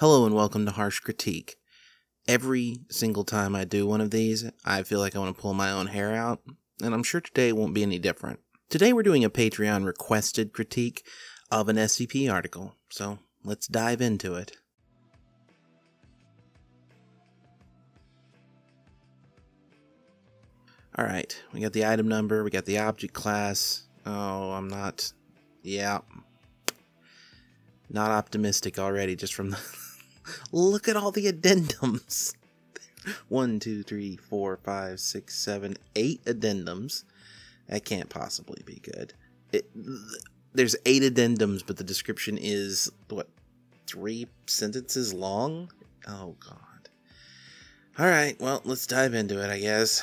Hello and welcome to Harsh Critique. Every single time I do one of these, I feel like I want to pull my own hair out, and I'm sure today won't be any different. Today we're doing a Patreon requested critique of an SCP article, so let's dive into it. Alright, we got the item number, we got the object class. Oh, I'm not... yeah. Not optimistic already just from the... Look at all the addendums. 1, 2, 3, 4, 5, 6, 7, 8 addendums. That can't possibly be good. There's 8 addendums, but the description is, what, 3 sentences long? Oh, God. Alright, well, let's dive into it, I guess.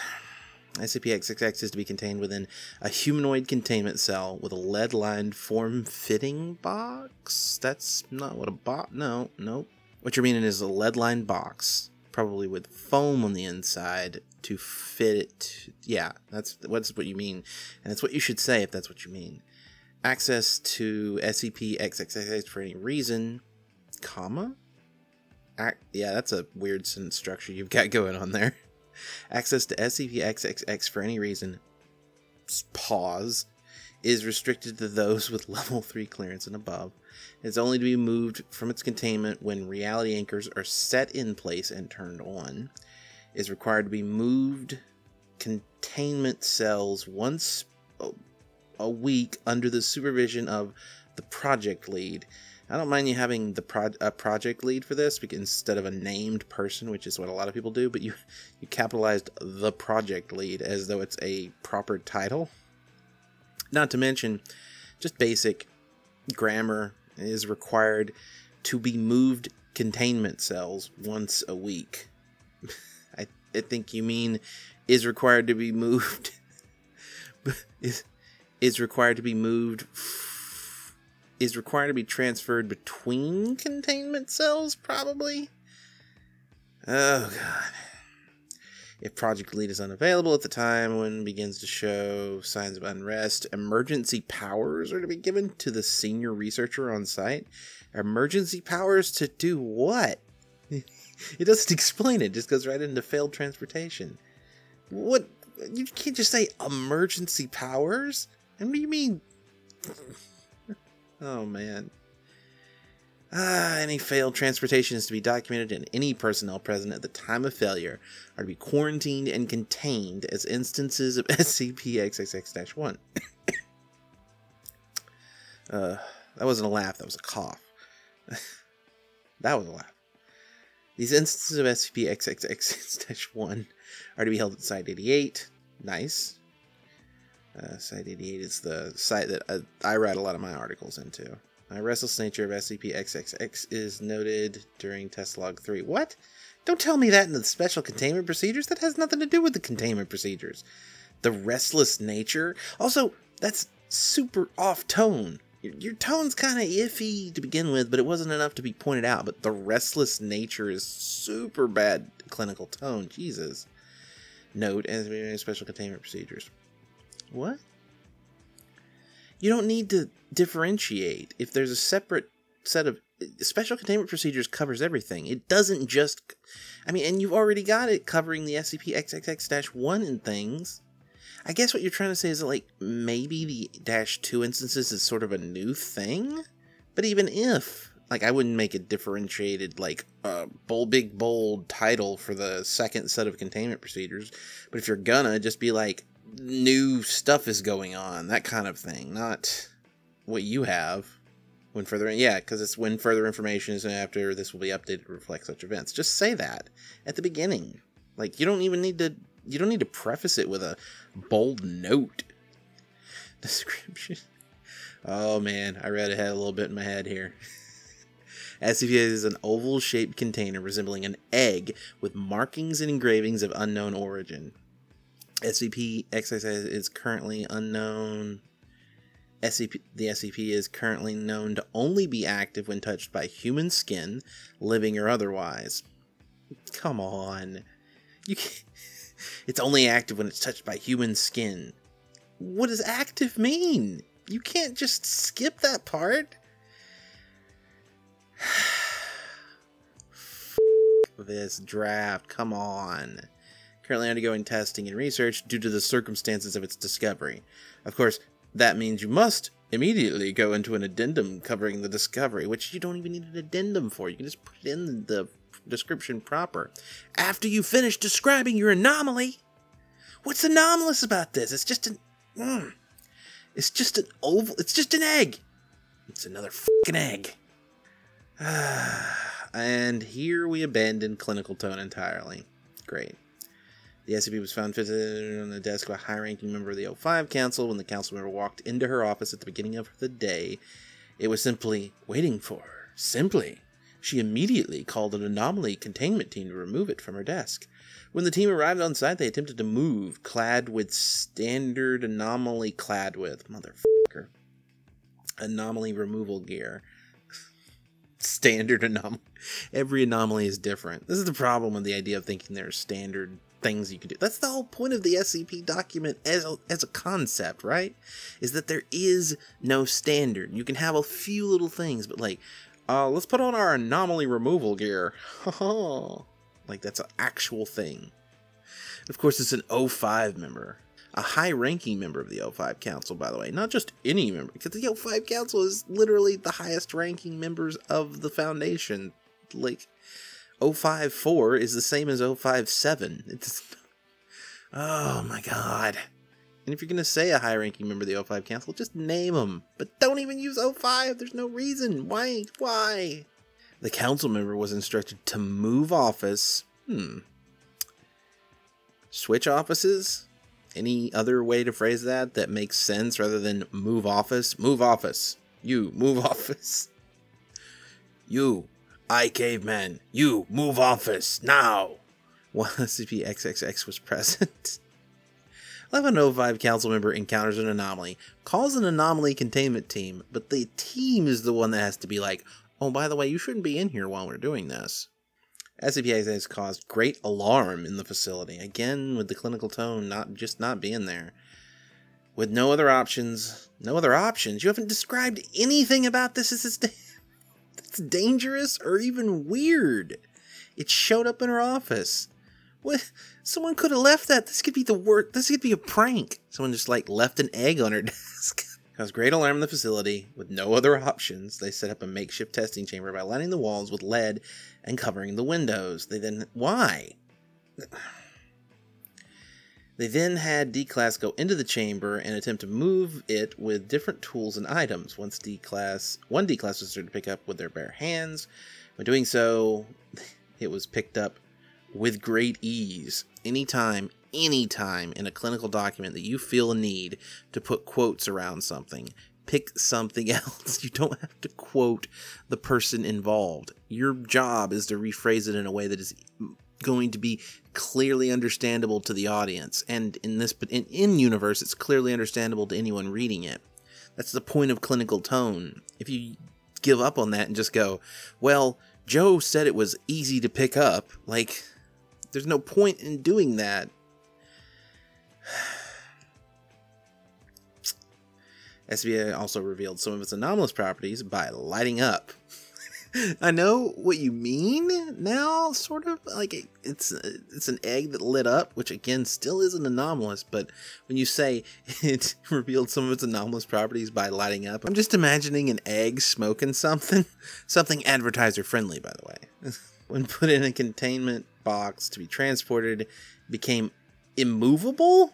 SCP-093 is to be contained within a humanoid containment cell with a lead-lined form-fitting box? That's not what a box... no, nope. What you're meaning is a lead-lined box, probably with foam on the inside to fit it. Yeah, that's what you mean, and it's what you should say if that's what you mean. Access to SCP-093 for any reason, comma? Yeah, that's a weird sentence structure you've got going on there. Access to SCP-093 for any reason, pause, is restricted to those with level 3 clearance and above. It's only to be moved from its containment when reality anchors are set in place and turned on. Is required to be moved containment cells once a week under the supervision of the project lead. I don't mind you having the project lead for this because instead of a named person, which is what a lot of people do, but you capitalized the project lead as though it's a proper title. Not to mention, just basic grammar is required to be moved containment cells once a week. I think you mean is required to be moved. is required to be moved. Is required to be transferred between containment cells, probably? Oh, God. If project lead is unavailable at the time when it begins to show signs of unrest, emergency powers are to be given to the senior researcher on site. Emergency powers to do what? It doesn't explain it, just goes right into failed transportation. What? You can't just say emergency powers? And what do you mean... oh, man. Any failed transportation is to be documented, and any personnel present at the time of failure are to be quarantined and contained as instances of SCP-093-1. That wasn't a laugh. That was a cough. That was a laugh. These instances of SCP-093-1 are to be held at Site 88. Nice. Site 88 is the site that I write a lot of my articles into. The restless nature of SCP-093 is noted during test log 3. What? Don't tell me that in the special containment procedures. That has nothing to do with the containment procedures. The restless nature? Also, that's super off tone. Your tone's kind of iffy to begin with, but it wasn't enough to be pointed out. But the restless nature is super bad clinical tone. Jesus. Note, and special containment procedures. What? You don't need to differentiate. If there's a separate set of special containment procedures, covers everything. It doesn't just. I mean, and you've already got it covering the SCP-093-1 and things. I guess what you're trying to say is that, like, maybe the -2 instances is sort of a new thing. But even if, like, I wouldn't make a differentiated, like, big bold title for the second set of containment procedures. But if you're gonna, just be like, new stuff is going on, that kind of thing, not what you have when further in, yeah, because it's when further information is after this will be updated to reflect such events. Just say that at the beginning. Like, you don't even need to, you don't need to preface it with a bold note description. Oh man, I read ahead a little bit in my head here. SCP is an oval-shaped container resembling an egg with markings and engravings of unknown origin. SCP-093 is currently unknown. The SCP is currently known to only be active when touched by human skin, living or otherwise. Come on. You can't. It's only active when it's touched by human skin. What does active mean? You can't just skip that part. this draft. Come on. Currently undergoing testing and research due to the circumstances of its discovery. Of course, that means you must immediately go into an addendum covering the discovery, which you don't even need an addendum for. You can just put it in the description proper. After you finish describing your anomaly. What's anomalous about this? It's just an... It's just an oval... It's just an egg. It's another fucking egg. And here we abandon clinical tone entirely. Great. The SCP was found fitted on the desk of a high-ranking member of the O5 Council. When the council member walked into her office at the beginning of the day, it was simply waiting for her. Simply. She immediately called an anomaly containment team to remove it from her desk. When the team arrived on site, they attempted to move clad with standard anomaly clad with. Motherfucker. Anomaly removal gear. Standard anomaly. Every anomaly is different. This is the problem with the idea of thinking there are standard things you can do. That's the whole point of the SCP document as a concept, right? Is that there is no standard. You can have a few little things, but like, let's put on our anomaly removal gear. Like, that's an actual thing. Of course, it's an O5 member. A high-ranking member of the O5 Council, by the way. Not just any member, because the O5 Council is literally the highest-ranking members of the Foundation. Like, O5-4 is the same as O5-7. It's... Oh, my God. And if you're going to say a high-ranking member of the O5 Council, just name them. But don't even use O5. There's no reason. Why? Why? The council member was instructed to move office. Switch offices? Any other way to phrase that that makes sense rather than move office? Move office. You, move office. You, I caveman. You, move office, now. While SCP-XXX was present. 1105 council member encounters an anomaly. Calls an anomaly containment team, but the team is the one that has to be like, oh, by the way, you shouldn't be in here while we're doing this. SCP-093 has caused great alarm in the facility, again with the clinical tone not being there. With no other options, you haven't described anything about this as it's dangerous or even weird. It showed up in her office. What? Someone could have left that. This could be the work. This could be a prank. Someone just like left an egg on her desk. Caused great alarm in the facility. With no other options, they set up a makeshift testing chamber by lining the walls with lead and covering the windows. They then... Why? They then had D-Class go into the chamber and attempt to move it with different tools and items. Once one D-Class was started to pick up with their bare hands. When doing so, it was picked up with great ease. Anytime in a clinical document that you feel a need to put quotes around something, pick something else. You don't have to quote the person involved. Your job is to rephrase it in a way that is going to be clearly understandable to the audience. And in universe, it's clearly understandable to anyone reading it. That's the point of clinical tone. If you give up on that and just go, well, Joe said it was easy to pick up, like, there's no point in doing that. SCP also revealed some of its anomalous properties by lighting up. I know what you mean now, sort of. Like, it's an egg that lit up, which again still isn't anomalous, but when you say it revealed some of its anomalous properties by lighting up, I'm just imagining an egg smoking something. Something advertiser friendly, by the way. When put in a containment box to be transported, it became immovable?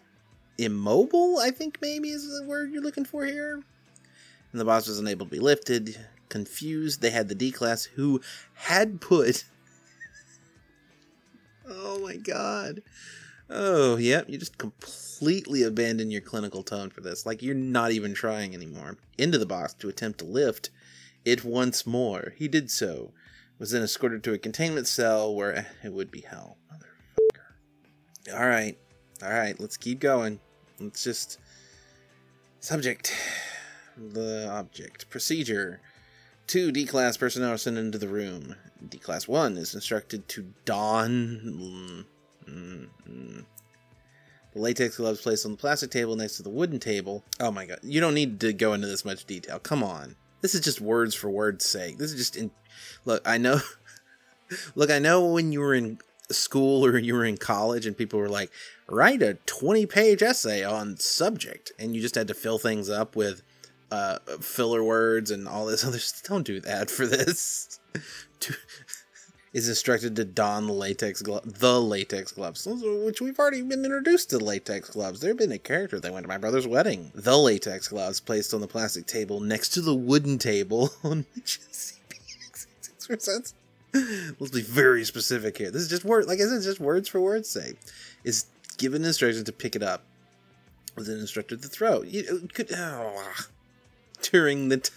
Immobile, I think maybe is the word you're looking for here. And the box was unable to be lifted. Confused, they had the D-Class who had put... Oh my God. Oh, yep, you just completely abandon your clinical tone for this. Like, you're not even trying anymore. Into the box to attempt to lift it once more. He did so. Was then escorted to a containment cell where it would be hell. Motherfucker. Alright. Alright, let's keep going. Let's just... Subject. The object. Procedure. 2 D-Class personnel are sent into the room. D-Class 1 is instructed to don... The latex gloves placed on the plastic table next to the wooden table. Oh my God. You don't need to go into this much detail. Come on. This is just words for word's sake. This is just... Look, I know... Look, I know when you were in school or you were in college and people were like, write a 20-page essay on subject, and you just had to fill things up with filler words and all this other stuff. Don't do that for this. Is instructed to don the latex gloves, which we've already been introduced to latex gloves. There have been a character that went to my brother's wedding. The latex gloves placed on the plastic table next to the wooden table on which SCP-093. Let's be very specific here. This is just word, like I said, just words for words' sake. Is given instructions to pick it up, was then instructed to throw. You could during the.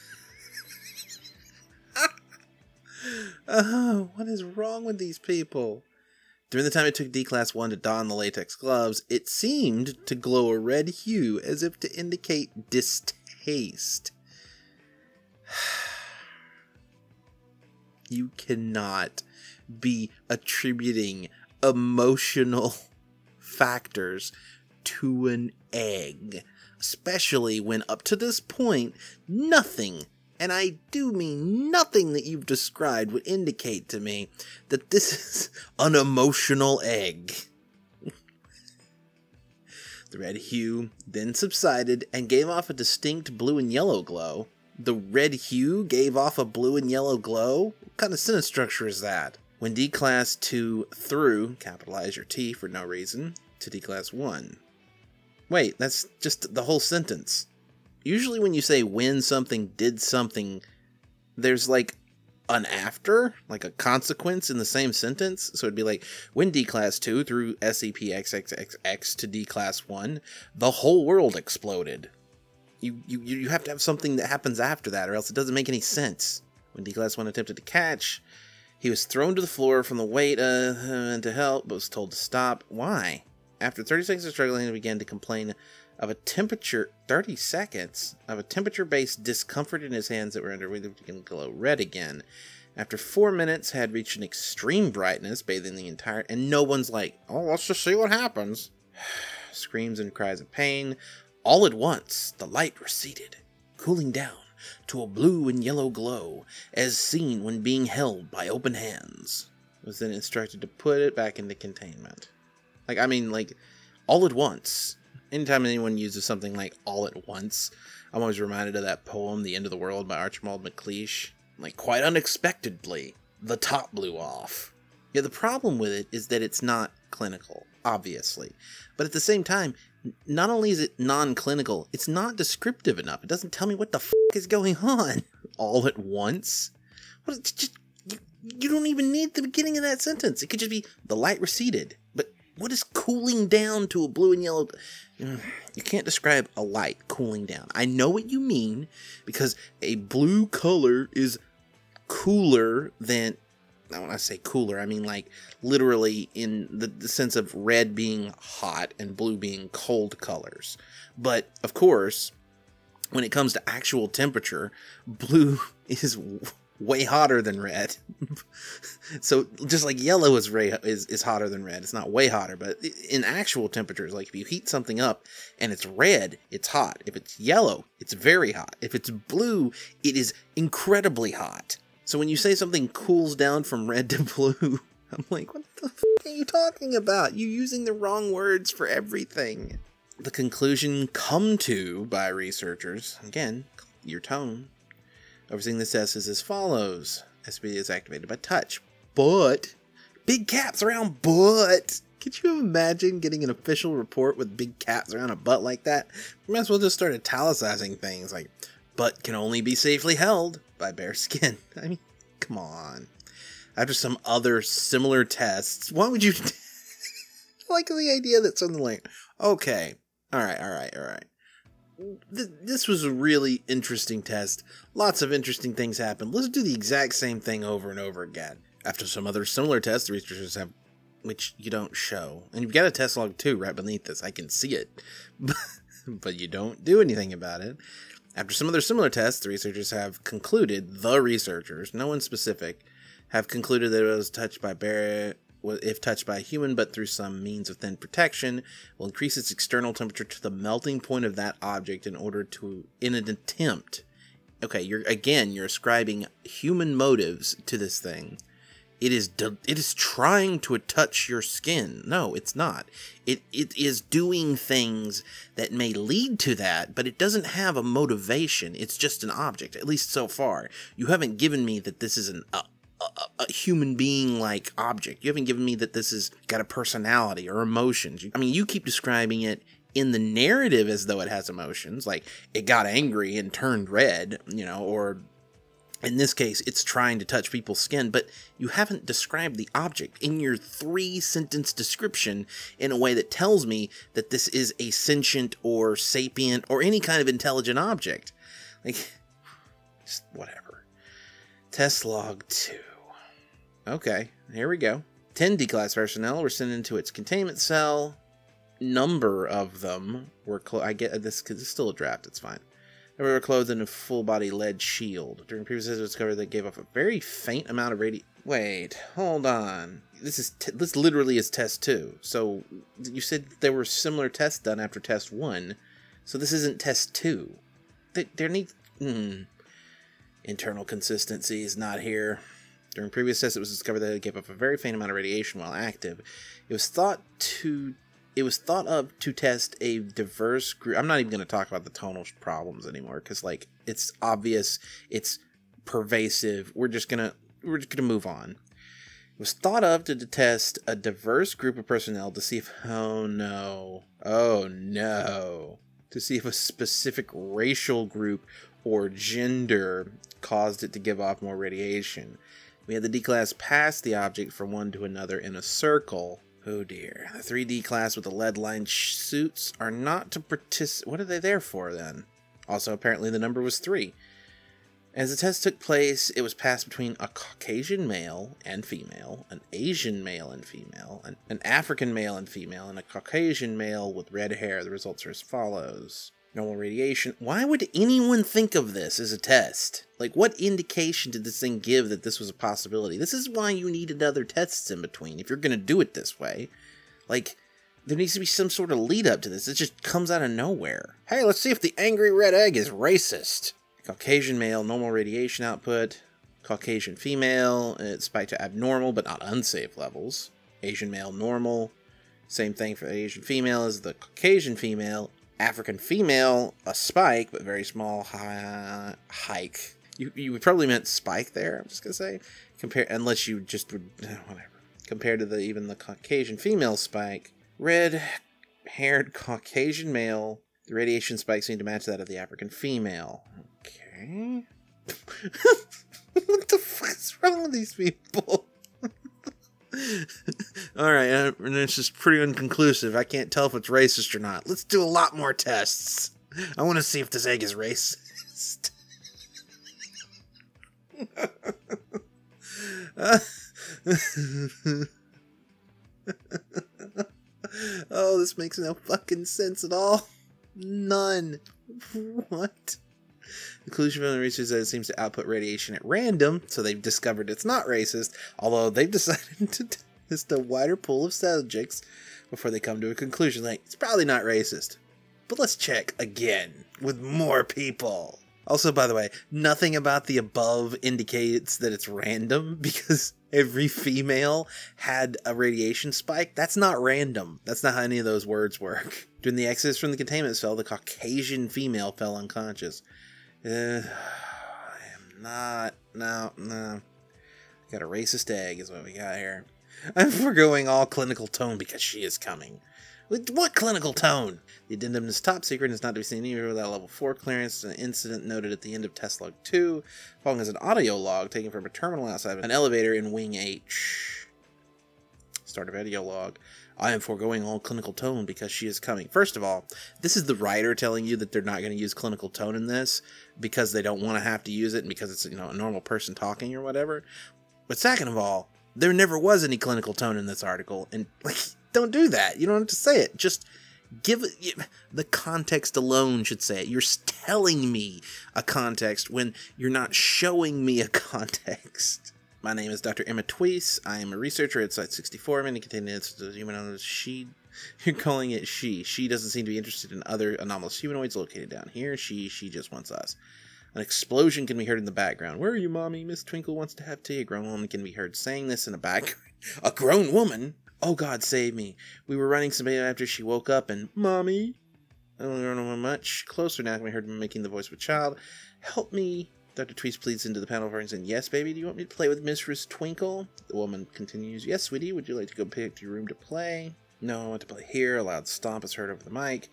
Oh, what is wrong with these people? During the time it took D-Class 1 to don the latex gloves, it seemed to glow a red hue as if to indicate distaste. You cannot be attributing emotional factors to an egg, especially when up to this point, nothing, and I do mean nothing, that you've described would indicate to me that this is an emotional egg. The red hue then subsided and gave off a distinct blue and yellow glow. The red hue gave off a blue and yellow glow? What kind of sentence structure is that? When D-Class 2 threw, capitalize your T for no reason, to D-Class 1. Wait, that's just the whole sentence. Usually when you say when something did something, there's like an after, like a consequence in the same sentence. So it'd be like, when D-Class 2 threw SCP-XXXX to D-Class 1, the whole world exploded. You have to have something that happens after that, or else it doesn't make any sense. When D-Class 1 attempted to catch, he was thrown to the floor from the weight to help, but was told to stop. Why? After 30 seconds of struggling, he began to complain of a temperature, 30 seconds, of a temperature-based discomfort in his hands that were under, which can glow red again. After 4 minutes, had reached an extreme brightness, bathing the entire, and no one's like, oh, let's just see what happens. Screams and cries of pain. All at once, the light receded, cooling down to a blue and yellow glow, as seen when being held by open hands. It was then instructed to put it back into containment. Like, I mean, like, all at once. Anytime anyone uses something like all at once, I'm always reminded of that poem, The End of the World by Archibald MacLeish. Like, quite unexpectedly, the top blew off. Yeah, the problem with it is that it's not clinical, obviously. But at the same time, not only is it non-clinical, it's not descriptive enough. It doesn't tell me what the f*** is going on. All at once? What, just, you don't even need the beginning of that sentence. It could just be, the light receded. But what is cooling down to a blue and yellow? You can't describe a light cooling down. I know what you mean, because a blue color is cooler than, when I say cooler, I mean like literally in the sense of red being hot and blue being cold colors. But of course, when it comes to actual temperature, blue is way hotter than red. So just like yellow is hotter than red, it's not way hotter, but in actual temperatures, like if you heat something up and it's red, it's hot. If it's yellow, it's very hot. If it's blue, it is incredibly hot. So when you say something cools down from red to blue, I'm like, what the f*** are you talking about? You're using the wrong words for everything. The conclusion come to by researchers, again, your tone, overseeing this test is as follows. SCP is activated by touch, but, big caps around butt. Could you imagine getting an official report with big caps around a butt like that? We might as well just start italicizing things like, butt can only be safely held by bare skin. I mean, come on. After some other similar tests, why would you I like the idea that something like, okay, all right. This was a really interesting test. Lots of interesting things happened. Let's do the exact same thing over and over again. After some other similar tests, the researchers have, which you don't show. And you've got a test log too right beneath this. I can see it, but you don't do anything about it. After some other similar tests, the researchers have concluded, no one specific, have concluded that it was touched by bare, if touched by a human, but through some means of thin protection, will increase its external temperature to the melting point of that object in order to, in an attempt. Okay, you're ascribing human motives to this thing It is trying to touch your skin. No, it's not. It is doing things that may lead to that, but it doesn't have a motivation. It's just an object, at least so far. You haven't given me that this is a human being-like object. You haven't given me that this has got a personality or emotions. I mean, you keep describing it in the narrative as though it has emotions, like it got angry and turned red, you know, or... in this case, it's trying to touch people's skin, but you haven't described the object in your 3-sentence description in a way that tells me that this is a sentient or sapient or any kind of intelligent object. Like, just whatever. Test log 2. Okay, here we go. 10 D-Class personnel were sent into its containment cell. Number of them were I get this because it's still a draft, it's fine. They were clothed in a full-body lead shield. During previous tests, it was discovered they gave off a very faint amount of radiation. Wait, hold on. This literally is test 2. So you said there were similar tests done after test 1. So this isn't test 2. There needs internal consistency is not here. During previous tests, it was discovered that they gave off a very faint amount of radiation while active. It was thought of to test a diverse group. I'm not even going to talk about the tonal problems anymore because, like, it's obvious, it's pervasive. We're just gonna move on. It was thought of to test a diverse group of personnel to see if to see if a specific racial group or gender caused it to give off more radiation. We had the D-Class pass the object from one to another in a circle. Oh dear. The 3D class with the lead-lined suits are not to participate. What are they there for, then? Also, apparently the number was 3. As the test took place, it was passed between a Caucasian male and female, an Asian male and female, an African male and female, and a Caucasian male with red hair. The results are as follows. Normal radiation. Why would anyone think of this as a test? Like, what indication did this thing give that this was a possibility? This is why you needed other tests in between, if you're going to do it this way. Like, there needs to be some sort of lead-up to this. It just comes out of nowhere. Hey, let's see if the angry red egg is racist. Caucasian male, normal radiation output. Caucasian female, it spiked to abnormal but not unsafe levels. Asian male, normal. Same thing for the Asian female as the Caucasian female. African female, a spike, but very small hike. You probably meant spike there, I'm just going to say. Unless you just would, whatever. Compared to even the Caucasian female spike, red-haired Caucasian male, the radiation spike seemed to match that of the African female. Okay. What the fuck is wrong with these people? Alright, and it's just pretty inconclusive. I can't tell if it's racist or not. Let's do a lot more tests. I want to see if this egg is racist. Oh, this makes no fucking sense at all. None. What? The conclusion from the research is that it seems to output radiation at random, so they've discovered it's not racist, although they've decided to test a wider pool of subjects before they come to a conclusion, like, it's probably not racist. But let's check again, with more people. Also, by the way, nothing about the above indicates that it's random, because every female had a radiation spike. That's not random. That's not how any of those words work. During the exodus from the containment cell, the Caucasian female fell unconscious. No. Got a racist egg is what we got here. I'm foregoing all clinical tone because she is coming. What clinical tone? The addendum is top secret and is not to be seen anywhere without level 4 clearance. An incident noted at the end of test log 2, following as an audio log taken from a terminal outside of an elevator in wing H. Start of audio log. I am foregoing all clinical tone because she is coming. First of all, this is the writer telling you that they're not going to use clinical tone in this because they don't want to have to use it and because it's, a normal person talking or whatever. But second of all, there never was any clinical tone in this article, and like, don't do that. You don't have to say it. Just give it the context alone should say it. You're telling me a context when you're not showing me a context. My name is Dr. Emma Twisse. I am a researcher at Site 64. Many contained instances of humanoids. You're calling it she. She doesn't seem to be interested in other anomalous humanoids located down here. She just wants us. An explosion can be heard in the background. Where are you, Mommy? Miss Twinkle wants to have tea. A grown woman can be heard saying this in the background. A grown woman? Oh, God, save me. We were running somebody after she woke up and, Mommy? I don't know much. Closer now can be heard making the voice of a child. Help me. Dr. Twisse pleads into the panel for and says, yes, baby, do you want me to play with Mistress Twinkle? The woman continues, yes, sweetie, would you like to go pick your room to play? No, I want to play here. A loud stomp is heard over the mic.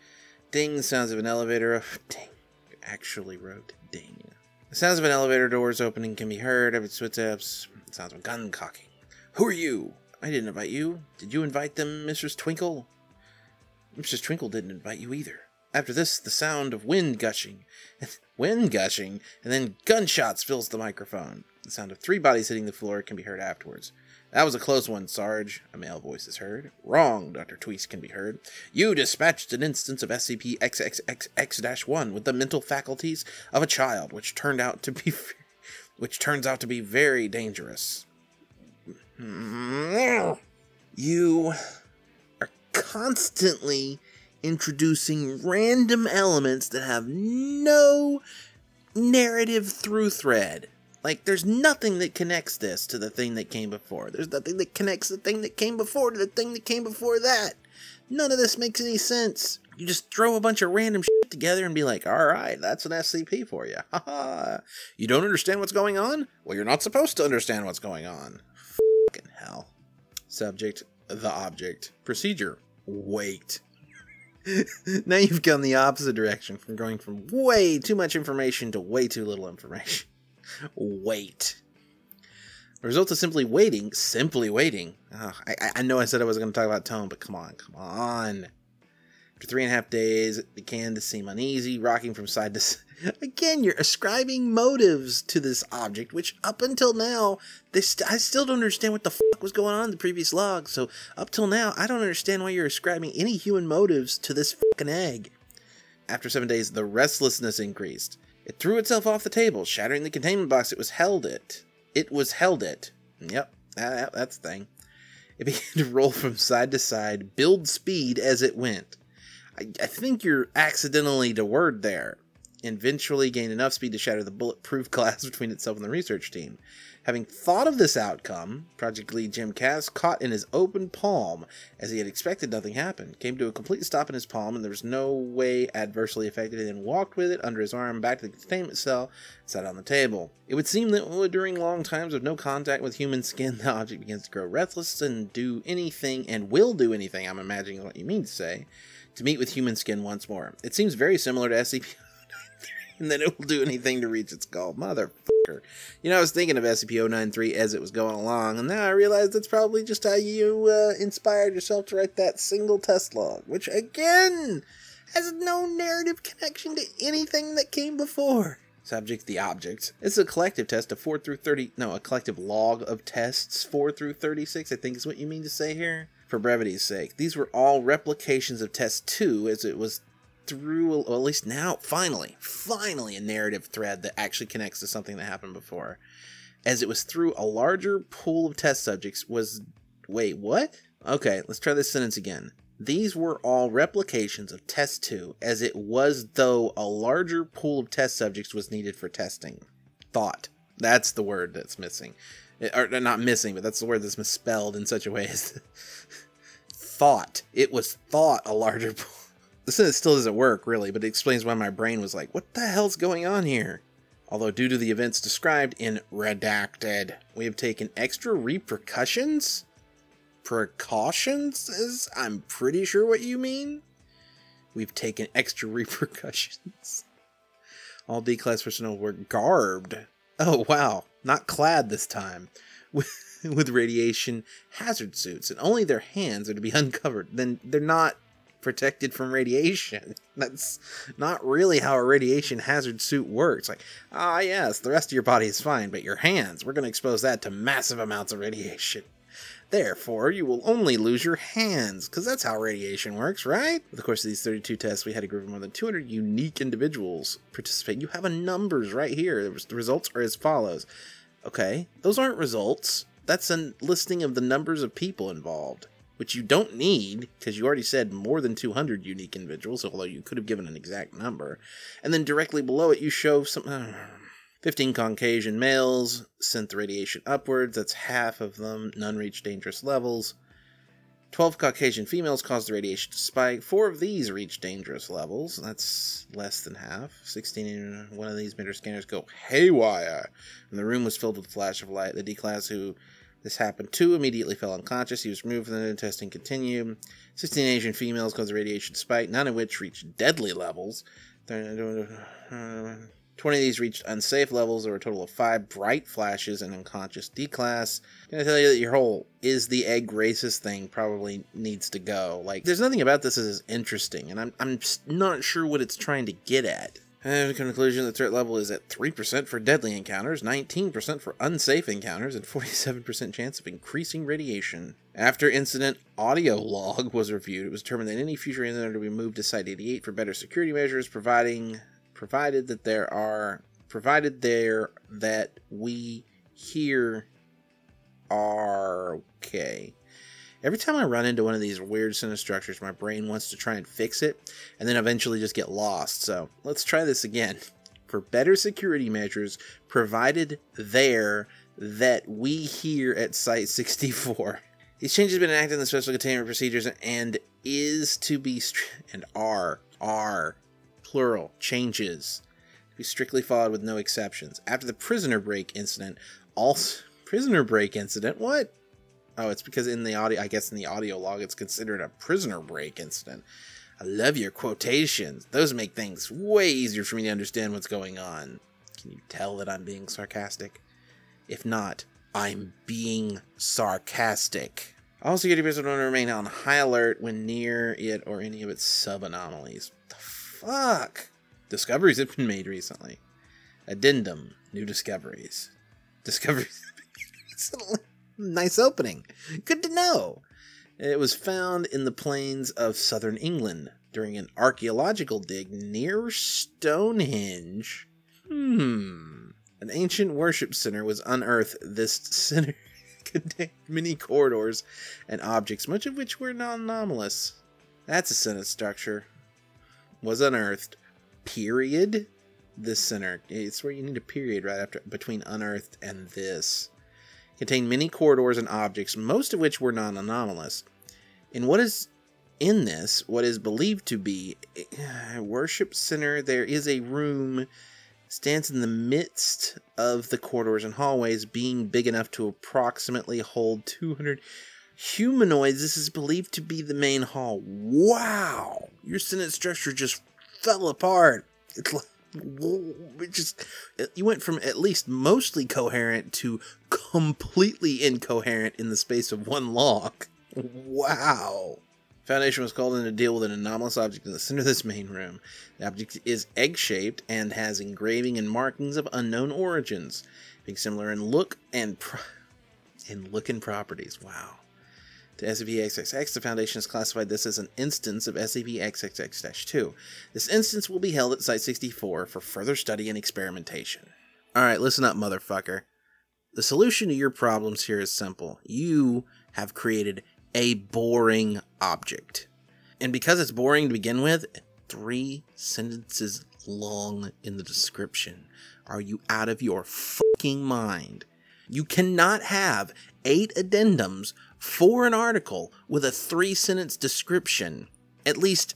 Ding, the sounds of an elevator. Oh, ding. I actually wrote ding. The sounds of an elevator doors opening can be heard. Every footsteps. The sounds of a gun cocking. Who are you? I didn't invite you. Did you invite them, Mistress Twinkle? Mistress Twinkle didn't invite you either. After this, the sound of wind gushing, and then gunshots fills the microphone. The sound of three bodies hitting the floor can be heard afterwards. That was a close one, Sarge. A male voice is heard. Wrong, Dr. Twisse can be heard. You dispatched an instance of SCP-XXXX-1 with the mental faculties of a child, which turns out to be very dangerous. You are constantly introducing random elements that have no narrative through thread. Like, there's nothing that connects this to the thing that came before. There's nothing that connects the thing that came before to the thing that came before that. None of this makes any sense. You just throw a bunch of random shit together and be like, alright, that's an SCP for you. Haha. You don't understand what's going on? Well, you're not supposed to understand what's going on. Fucking hell. Subject, the object. Procedure, wait. Now you've gone the opposite direction from going from way too much information to way too little information. Wait. The result is simply waiting. Simply waiting. Oh, I know I said I wasn't going to talk about tone, but come on, come on. After 3.5 days, it began to seem uneasy, rocking from side to side. Again, you're ascribing motives to this object, which up until now, I still don't understand what the fuck was going on in the previous log. So up till now, I don't understand why you're ascribing any human motives to this fucking egg. After 7 days, the restlessness increased. It threw itself off the table, shattering the containment box it was held at. Yep, that's the thing. It began to roll from side to side, build speed as it went. I think you're accidentally the word there. And eventually gained enough speed to shatter the bulletproof glass between itself and the research team. Having thought of this outcome, Project Lead Jim Cass, caught in his open palm, as he had expected nothing happened, came to a complete stop in his palm, and there was no way adversely affected, and walked with it under his arm back to the containment cell, and sat on the table. It would seem that during long times of no contact with human skin, the object begins to grow restless and do anything, and will do anything, I'm imagining what you mean to say, to meet with human skin once more. It seems very similar to SCP, and then it will do anything to reach its goal. Motherfucker. You know, I was thinking of SCP-093 as it was going along, and now I realize that's probably just how you inspired yourself to write that single test log, which, again, has no narrative connection to anything that came before. Subject, the object. It's a collective test of 4 through 30... No, a collective log of tests 4 through 36, I think is what you mean to say here. For brevity's sake, these were all replications of Test 2, as it was through, well, at least now, finally a narrative thread that actually connects to something that happened before, as it was through a larger pool of test subjects was, wait, what? Okay, let's try this sentence again. These were all replications of Test 2, as it was though a larger pool of test subjects was needed for testing. Thought. That's the word that's missing. Or not missing, but that's the word that's misspelled in such a way as thought. It was thought a larger pool. The sentence still doesn't work, really, but it explains why my brain was like, what the hell's going on here? Although due to the events described in Redacted, we have taken extra repercussions? Precautions is, I'm pretty sure what you mean. We've taken extra repercussions. All D-Class personnel were garbed. Oh, wow. Not clad this time. With radiation hazard suits, and only their hands are to be uncovered. Then they're not protected from radiation. That's not really how a radiation hazard suit works. Like, ah, yes, the rest of your body is fine, but your hands, we're going to expose that to massive amounts of radiation. Therefore, you will only lose your hands, because that's how radiation works, right? Over the course of these 32 tests, we had a group of more than 200 unique individuals participate. You have the numbers right here. The results are as follows. Okay, those aren't results. That's a listing of the numbers of people involved. which you don't need, because you already said more than 200 unique individuals, although you could have given an exact number. And then directly below it, you show some 15 Caucasian males, sent the radiation upwards, that's half of them, none reached dangerous levels. 12 Caucasian females caused the radiation to spike, 4 of these reached dangerous levels, that's less than half. 16 in one of these major scanners go haywire, and the room was filled with a flash of light. The D-Class who this happened to immediately fell unconscious. He was removed from the testing continued. 16 Asian females caused the radiation spike, none of which reached deadly levels. 20 of these reached unsafe levels. There were a total of 5 bright flashes and unconscious D-Class. I'm gonna tell you that your whole is the egg racist thing probably needs to go. Like, there's nothing about this that is interesting, and I'm not sure what it's trying to get at. And the conclusion, the threat level is at 3% for deadly encounters, 19% for unsafe encounters, and 47% chance of increasing radiation. After incident audio log was reviewed, it was determined that any future incident would be moved to Site 88 for better security measures, provided that we here are okay. Every time I run into one of these weird structures, my brain wants to try and fix it, and then eventually just get lost. So let's try this again. For better security measures, provided that we here at Site 64. These changes have been enacted in the special containment procedures and is to be and are plural changes to be strictly followed with no exceptions. After the prisoner break incident, what? Oh, it's because in the audio, I guess in the audio log, it's considered a prisoner break incident. I love your quotations. Those make things way easier for me to understand what's going on. Can you tell that I'm being sarcastic? If not, I'm being sarcastic. All security personnel want to remain on high alert when near it or any of its sub-anomalies. Fuck! Discoveries have been made recently. Addendum. New discoveries. Discoveries have been made recently. Nice opening. Good to know. It was found in the plains of southern England during an archaeological dig near Stonehenge. An ancient worship center was unearthed. This center contained many corridors and objects, much of which were non-anomalous. That's a sentence structure. Was unearthed, period. This center, it's where you need a period right after, between unearthed and this. Contained many corridors and objects, most of which were non-anomalous. In what is in this, what is believed to be a worship center, there is a room, stands in the midst of the corridors and hallways, being big enough to approximately hold 200... humanoids. This is believed to be the main hall. Wow! Your sentence structure just fell apart. It's like, you went from at least mostly coherent to completely incoherent in the space of one log. Wow. Foundation was called in to deal with an anomalous object in the center of this main room. The object is egg-shaped and has engraving and markings of unknown origins, being similar in look and properties. Wow. To SCP-XXX, the Foundation has classified this as an instance of SCP-XXX-2. This instance will be held at Site 64 for further study and experimentation. Alright, listen up, motherfucker. The solution to your problems here is simple. You have created a boring object. And because it's boring to begin with, 3 sentences long in the description. Are you out of your fucking mind? You cannot have 8 addendums for an article with a 3-sentence description. At least,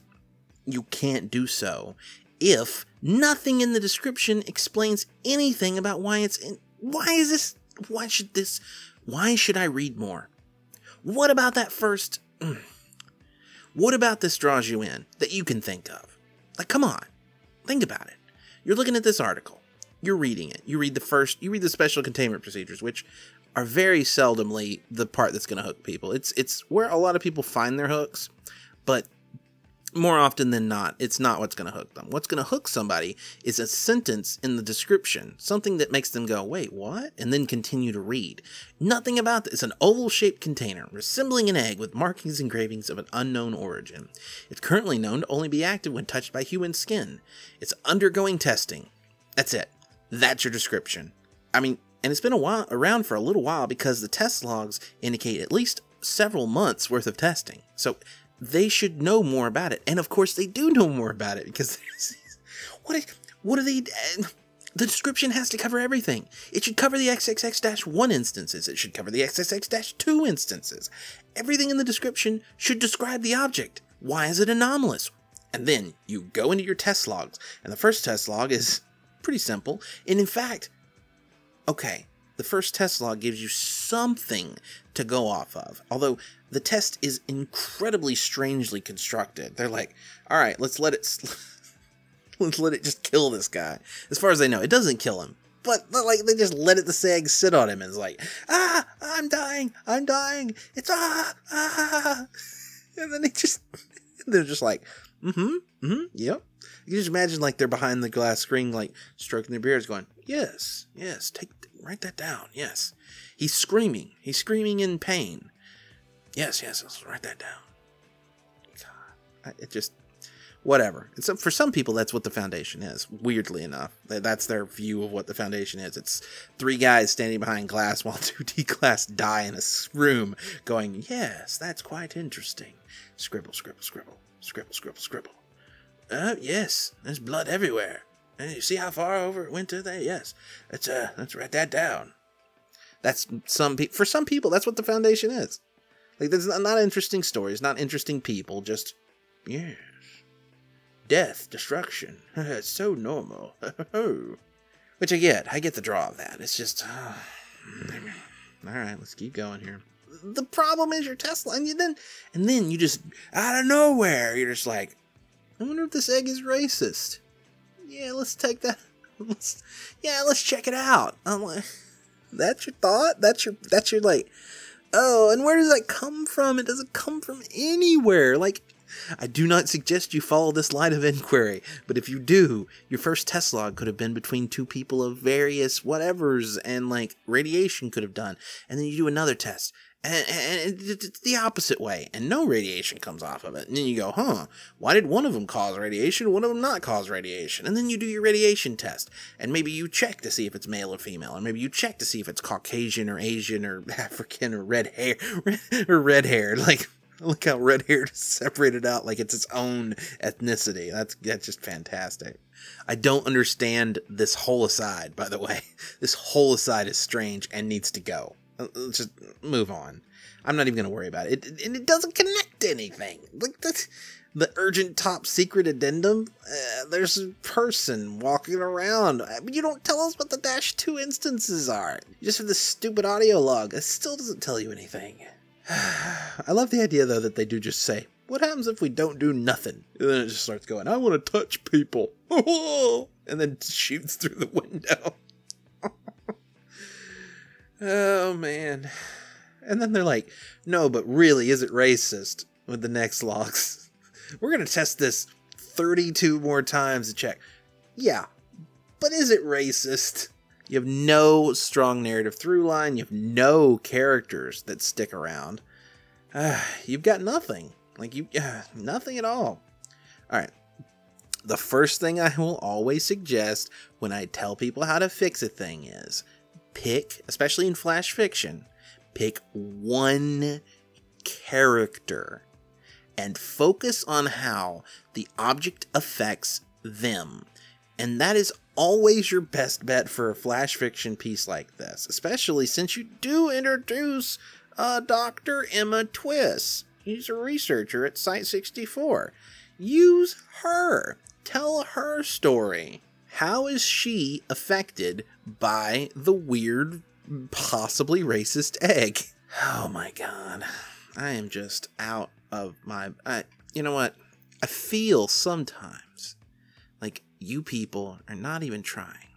you can't do so if nothing in the description explains anything about why it's in. Why should I read more? What about that first? What about this draws you in that you can think of? Like, come on, think about it. You're looking at this article. You're reading it. You read the special containment procedures, which are very seldomly the part that's going to hook people. It's where a lot of people find their hooks, but more often than not, it's not what's going to hook them. What's going to hook somebody is a sentence in the description, something that makes them go, wait, what? And then continue to read. Nothing about this. It's an oval-shaped container resembling an egg with markings and engravings of an unknown origin. It's currently known to only be active when touched by human skin. It's undergoing testing. That's it. That's your description. I mean, and it's been around for a little while because the test logs indicate at least several months worth of testing. So they should know more about it. And of course they do know more about it, because what are they? The description has to cover everything. It should cover the XXX-1 instances. It should cover the XXX-2 instances. Everything in the description should describe the object. Why is it anomalous? And then you go into your test logs, and the first test log is pretty simple. And in fact, okay, the first test log gives you something to go off of, although the test is incredibly strangely constructed. They're like, all right, let's let it just kill this guy. As far as they know, it doesn't kill him, but like they just let it, the sag sit on him, and it's like, ah, I'm dying, it's ah, ah, and then they're just like, yep. You just imagine like they're behind the glass screen, like stroking their beards, going, yes, yes, write that down, yes. He's screaming in pain. Yes, yes, let's write that down. God, it just. Whatever. And so for some people, that's what the Foundation is, weirdly enough. That's their view of what the Foundation is. It's three guys standing behind glass while two D-Class die in a room going, yes, that's quite interesting. Scribble, scribble, scribble, scribble, scribble, scribble. Oh, yes, there's blood everywhere. And you see how far over it went to there? Yes. Let's write that down. That's for some people, that's what the Foundation is. Like, there's not interesting stories, not interesting people, just, yeah. Death, destruction, it's so normal. Which I get the draw of that. It's just, alright, let's keep going here. The problem is your Tesla, and then you just, out of nowhere, you're just like, I wonder if this egg is racist. Yeah, let's take that, let's check it out. I'm like, that's your thought? That's your like, oh, and where does that come from? It doesn't come from anywhere, like, I do not suggest you follow this line of inquiry, but if you do, your first test log could have been between two people of various whatevers, and like radiation could have done, and then you do another test, and it's the opposite way, and no radiation comes off of it, and then you go, huh, why did one of them cause radiation, one of them not cause radiation, and then you do your radiation test, and maybe you check to see if it's male or female, and maybe you check to see if it's Caucasian or Asian or African or red-haired, like... Look how red hair is separated out like it's its own ethnicity. That's just fantastic. I don't understand this whole aside, by the way. This whole aside is strange and needs to go. Let's just move on. I'm not even going to worry about it. And it doesn't connect to anything. Like the urgent top secret addendum, there's a person walking around. I mean, you don't tell us what the -2 instances are. You just have this stupid audio log. It still doesn't tell you anything. I love the idea, though, that they do just say, what happens if we don't do nothing? And then it just starts going, I want to touch people. And then shoots through the window. Oh, man. And then they're like, no, but really, is it racist? With the next logs. We're going to test this 32 more times to check. Yeah, but is it racist? You have no strong narrative through line. You have no characters that stick around. You've got nothing. Like, nothing at all. All right. The first thing I will always suggest when I tell people how to fix a thing is pick, especially in flash fiction, pick one character and focus on how the object affects them. And that is always your best bet for a flash fiction piece like this, especially since you do introduce Dr. Emma Twisse. She's a researcher at Site 64. Use her. Tell her story. How is she affected by the weird, possibly racist egg? Oh my God. I am just out of my... you know what? I feel sometimes like... you people are not even trying.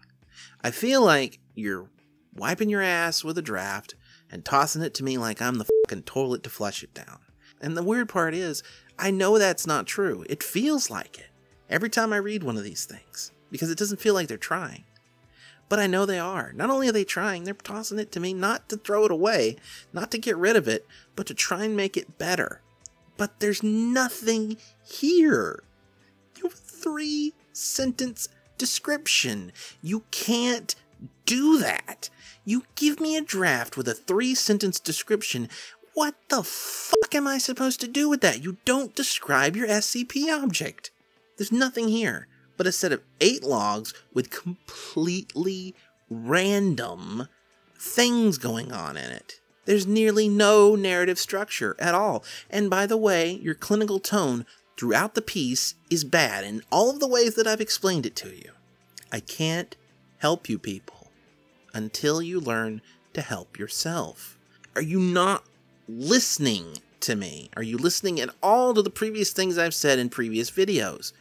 I feel like you're wiping your ass with a draft and tossing it to me like I'm the fucking toilet to flush it down. And the weird part is, I know that's not true. It feels like it every time I read one of these things, because it doesn't feel like they're trying. But I know they are. Not only are they trying, they're tossing it to me not to throw it away, not to get rid of it, but to try and make it better. But there's nothing here. You have 3-sentence description. You can't do that. You give me a draft with a 3-sentence description. What the fuck am I supposed to do with that? You don't describe your SCP object. There's nothing here but a set of 8 logs with completely random things going on in it. There's nearly no narrative structure at all. And by the way, your clinical tone throughout the piece is bad in all of the ways that I've explained it to you. I can't help you people until you learn to help yourself. Are you not listening to me? Are you listening at all to the previous things I've said in previous videos?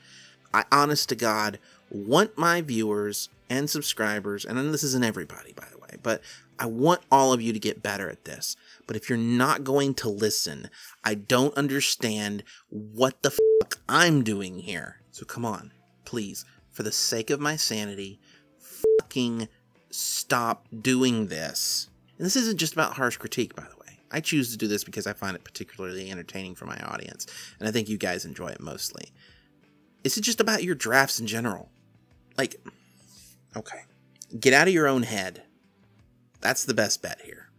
I, honest to God, want my viewers and subscribers, and I know this isn't everybody, by the way, but I want all of you to get better at this. But if you're not going to listen, I don't understand what the fuck I'm doing here. So come on, please, for the sake of my sanity, fucking stop doing this. And this isn't just about harsh critique, by the way. I choose to do this because I find it particularly entertaining for my audience, and I think you guys enjoy it mostly. This is just about your drafts in general. Like, okay, get out of your own head. That's the best bet here.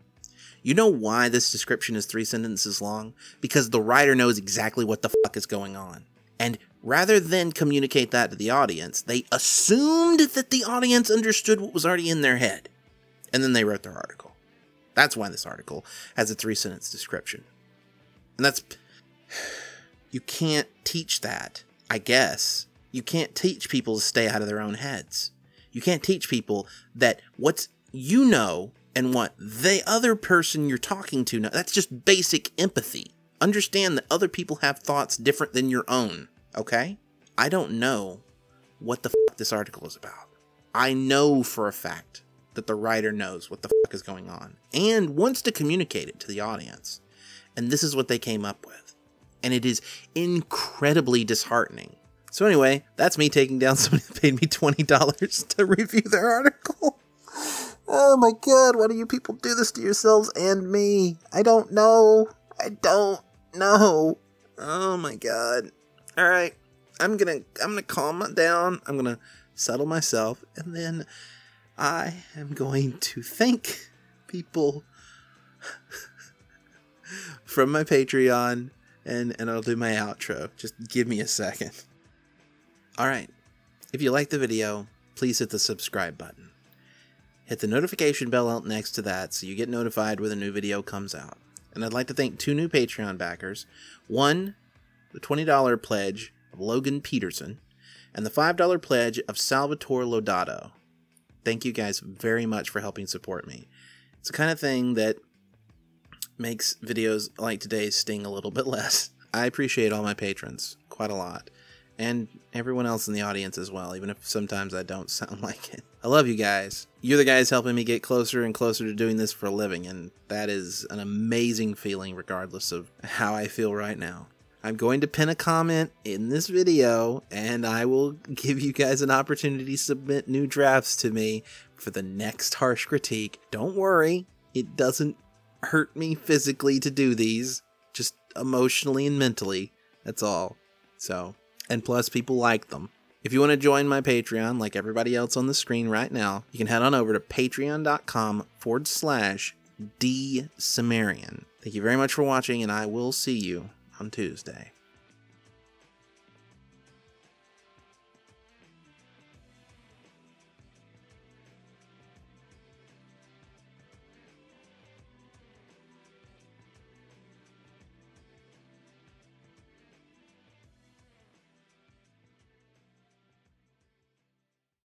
You know why this description is 3 sentences long? Because the writer knows exactly what the fuck is going on. And rather than communicate that to the audience, they assumed that the audience understood what was already in their head. And then they wrote their article. That's why this article has a 3-sentence description. And that's... You can't teach that, I guess. You can't teach people to stay out of their own heads. You can't teach people that what's... You know, and what the other person you're talking to knows. That's just basic empathy. Understand that other people have thoughts different than your own, okay? I don't know what the fuck this article is about. I know for a fact that the writer knows what the fuck is going on and wants to communicate it to the audience. And this is what they came up with. And it is incredibly disheartening. So anyway, that's me taking down somebody that paid me $20 to review their article. Oh my God, why do you people do this to yourselves and me? I don't know. I don't know. Oh my God. All right. I'm gonna calm down. I'm gonna settle myself. And then I am going to thank people from my Patreon and I'll do my outro. Just give me a second. All right. If you like the video, please hit the subscribe button. Hit the notification bell out next to that so you get notified when a new video comes out. And I'd like to thank 2 new Patreon backers. One, the $20 pledge of Logan Peterson, and the $5 pledge of Salvatore Lodato. Thank you guys very much for helping support me. It's the kind of thing that makes videos like today's sting a little bit less. I appreciate all my patrons quite a lot. And everyone else in the audience as well, even if sometimes I don't sound like it. I love you guys. You're the guys helping me get closer and closer to doing this for a living, and that is an amazing feeling regardless of how I feel right now. I'm going to pin a comment in this video, and I will give you guys an opportunity to submit new drafts to me for the next harsh critique. Don't worry, it doesn't hurt me physically to do these, just emotionally and mentally, that's all. So... And plus, people like them. If you want to join my Patreon, like everybody else on the screen right now, you can head on over to patreon.com/DSumerian. Thank you very much for watching, and I will see you on Tuesday.